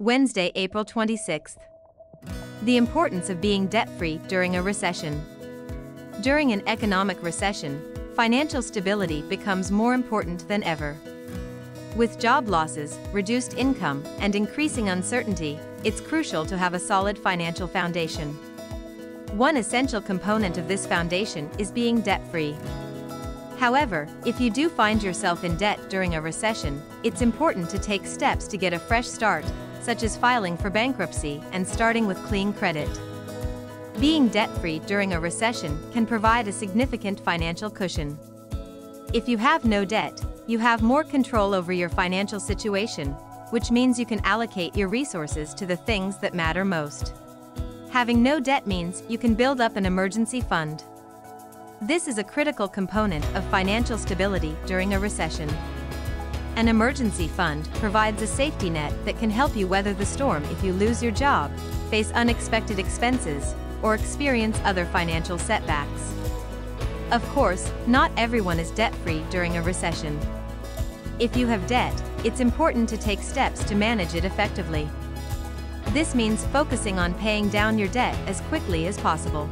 Wednesday, April 26th. The importance of being debt-free during a recession. During an economic recession, financial stability becomes more important than ever. With job losses, reduced income, and increasing uncertainty, it's crucial to have a solid financial foundation. One essential component of this foundation is being debt-free. However, if you do find yourself in debt during a recession, it's important to take steps to get a fresh start, such as filing for bankruptcy and starting with clean credit. Being debt-free during a recession can provide a significant financial cushion. If you have no debt, you have more control over your financial situation, which means you can allocate your resources to the things that matter most. Having no debt means you can build up an emergency fund. This is a critical component of financial stability during a recession. An emergency fund provides a safety net that can help you weather the storm if you lose your job, face unexpected expenses, or experience other financial setbacks. Of course, not everyone is debt-free during a recession. If you have debt, it's important to take steps to manage it effectively. This means focusing on paying down your debt as quickly as possible.